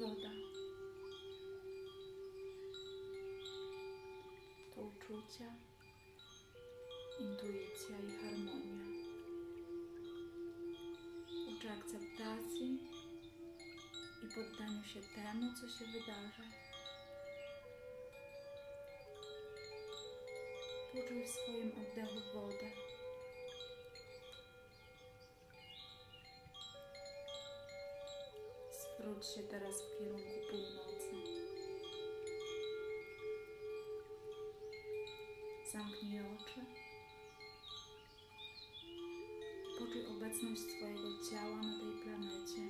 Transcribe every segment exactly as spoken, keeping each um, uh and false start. Woda, to uczucia, intuicja i harmonia. Uczy akceptacji i poddaniu się temu, co się wydarzy. Poczuj w swoim oddechu wodę. Zwróć się teraz w kierunku północy. Zamknij oczy. Poczuj obecność swojego ciała na tej planecie.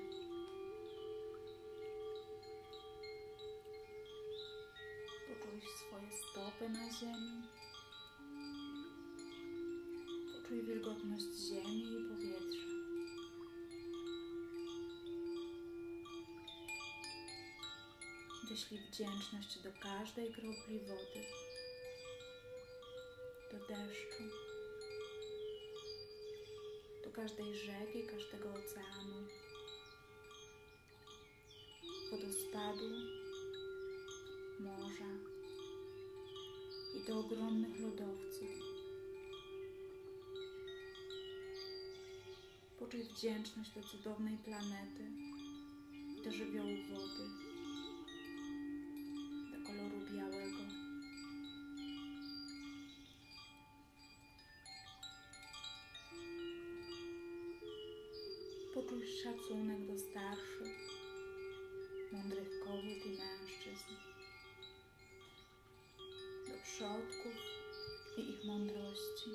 Poczuj swoje stopy na ziemi. Poczuj wilgotność ziemi i powietrza. Wyślij wdzięczność do każdej kropli wody, do deszczu, do każdej rzeki, każdego oceanu, wodospadu, morza i do ogromnych lodowców. Poczuj wdzięczność do cudownej planety, do żywiołu wody. Poczuj szacunek do starszych, mądrych kobiet i mężczyzn, do przodków i ich mądrości.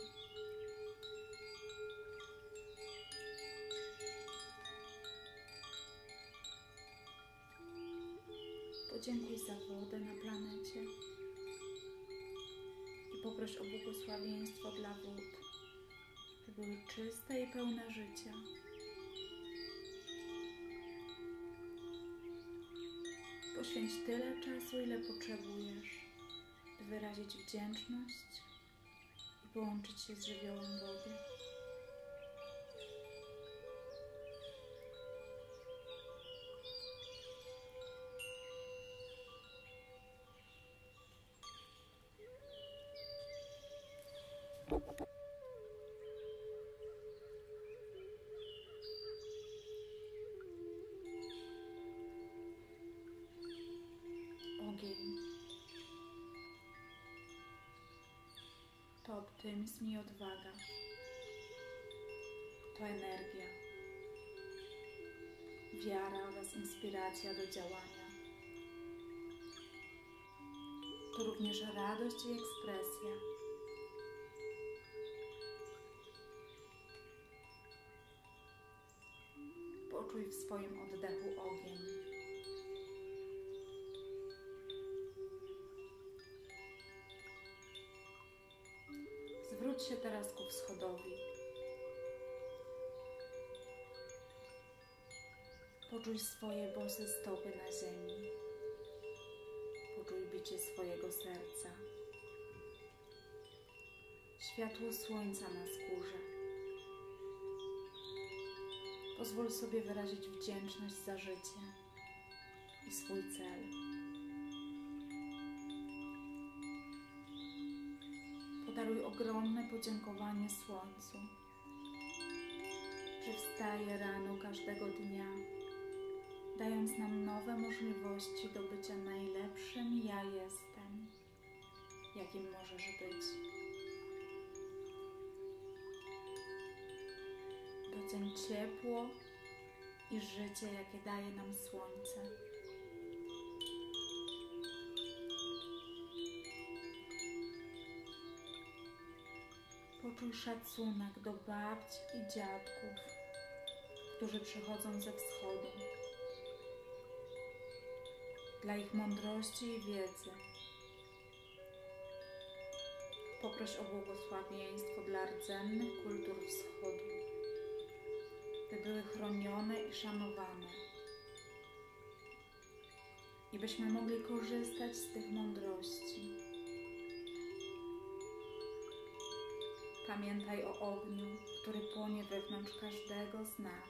Podziękuj za wodę na planecie i poproś o błogosławieństwo dla wód, by były czyste i pełne życia. Poświęć tyle czasu, ile potrzebujesz, by wyrazić wdzięczność i połączyć się z żywiołem wody. To optymizm i odwaga, to energia, wiara oraz inspiracja do działania. To również radość i ekspresja. Poczuj w swoim oddechu ogień. Zwróć się teraz ku wschodowi. Poczuj swoje bose stopy na ziemi. Poczuj bicie swojego serca. Światło słońca na skórze. Pozwól sobie wyrazić wdzięczność za życie i swój cel. Daruj ogromne podziękowanie słońcu, że wstaje rano każdego dnia, dając nam nowe możliwości do bycia najlepszym ja jestem, jakim możesz być. Doceń ciepło i życie, jakie daje nam słońce. Poczuj szacunek do babci i dziadków, którzy przychodzą ze wschodu. Dla ich mądrości i wiedzy poproś o błogosławieństwo dla rdzennych kultur wschodu, by były chronione i szanowane i byśmy mogli korzystać z tych mądrości. Pamiętaj o ogniu, który płonie wewnątrz każdego z nas,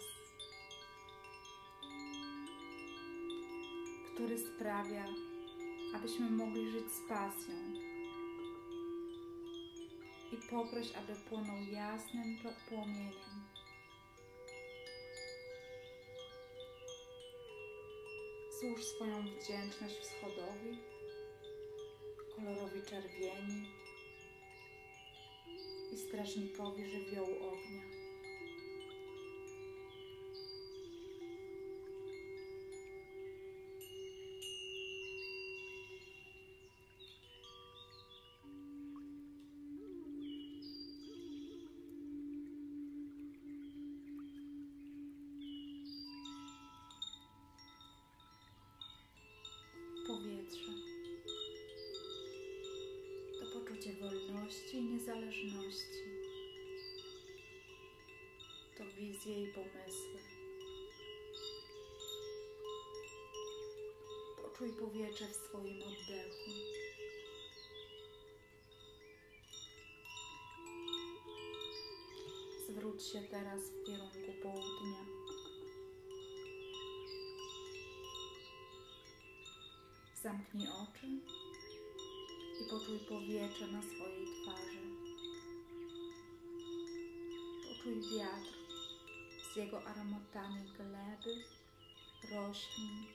który sprawia, abyśmy mogli żyć z pasją, i poproś, aby płonął jasnym płomieniem. Złóż swoją wdzięczność wschodowi, kolorowi czerwieni i strażnikowi żywiołu ognia. Powietrze to poczucie wolności i niezależności, to wizje i pomysły. Poczuj powietrze w swoim oddechu. Zwróć się teraz w kierunku południa. Zamknij oczy i poczuj powietrze na swojej twarzy. Poczuj wiatr z jego aromatami gleby, roślin,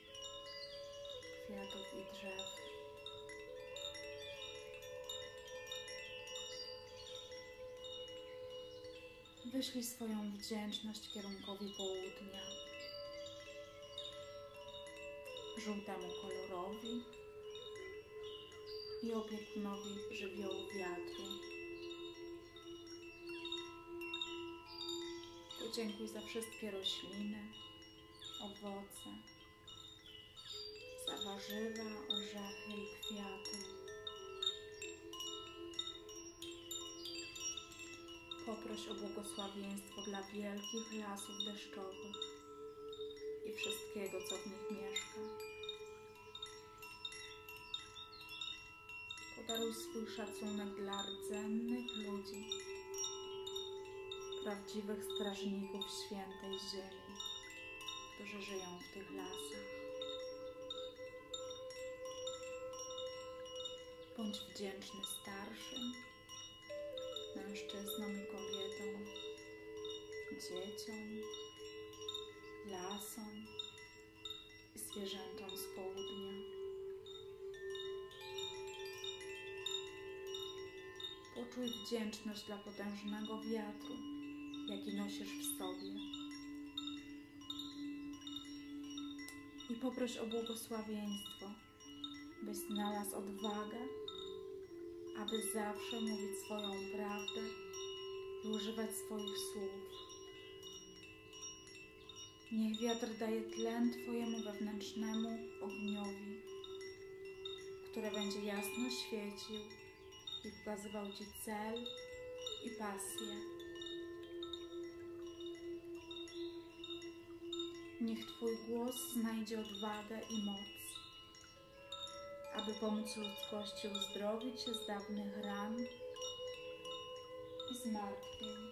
kwiatów i drzew. Wyślij swoją wdzięczność kierunkowi południa, żółtemu kolorowi i opiekunowi żywiołu wiatru. Podziękuj za wszystkie rośliny, owoce, za warzywa, orzechy i kwiaty. Poproś o błogosławieństwo dla wielkich lasów deszczowych i wszystkiego, co w nich mieszka. Podaruj swój szacunek dla rdzennych ludzi, prawdziwych strażników świętej ziemi, którzy żyją w tych lasach. Bądź wdzięczny starszym, mężczyznom i kobietom, dzieciom, lasom i zwierzętom z południa. Poczuj wdzięczność dla potężnego wiatru, jaki nosisz w sobie. I poproś o błogosławieństwo, byś znalazł odwagę, aby zawsze mówić swoją prawdę i używać swoich słów. Niech wiatr daje tlen twojemu wewnętrznemu ogniowi, który będzie jasno świecił i wskazywał ci cel i pasję. Niech twój głos znajdzie odwagę i moc, aby pomóc ludzkości uzdrowić się z dawnych ran i zmartwień.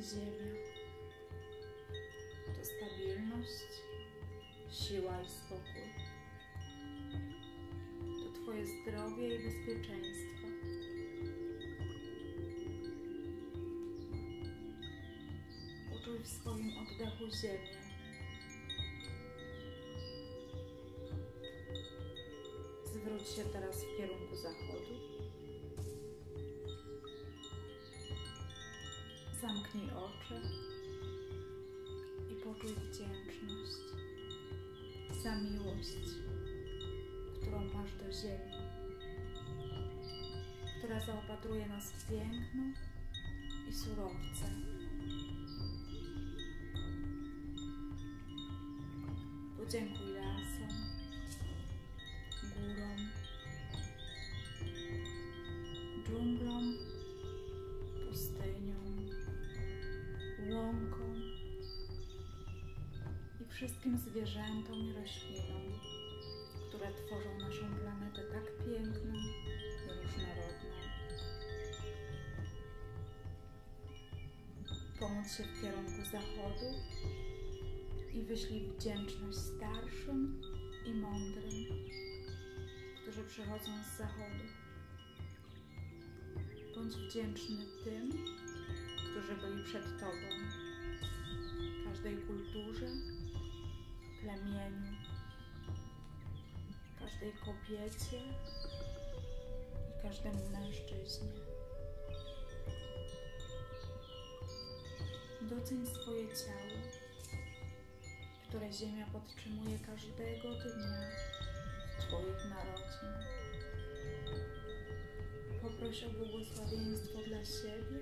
Ziemia to stabilność, siła i spokój. To Twoje zdrowie i bezpieczeństwo. Poczuj w swoim oddechu ziemię. Zwróć się teraz w kierunku zachodu. Zamknij oczy i poczuj wdzięczność za miłość, którą masz do ziemi, która zaopatruje nas w piękno i surowce. Podziękuj lasom, górom, dżunglom, pustyniom, łąkom i wszystkim zwierzętom i roślinom, które tworzą naszą planetę tak piękną i różnorodną. Pomóc się w kierunku zachodu i wyślij wdzięczność starszym i mądrym, którzy przychodzą z zachodu. Bądź wdzięczny tym, którzy byli przed Tobą, w każdej kulturze, plemieniu, każdej kobiecie i każdemu mężczyźnie. Doceń swoje ciało, które Ziemia podtrzymuje każdego dnia w Twoich narodzin. Poproś o błogosławieństwo dla siebie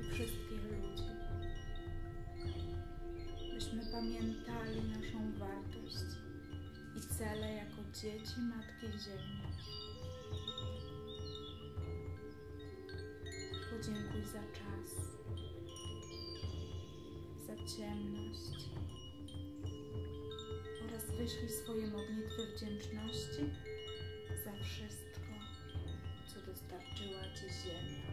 i wszystkich ludzi, byśmy pamiętali naszą wartość i cele jako dzieci Matki Ziemi. Podziękuj za czas, za ciemność oraz wyślij swoje modlitwy wdzięczności za wszystko, co dostarczyła Ci Ziemia.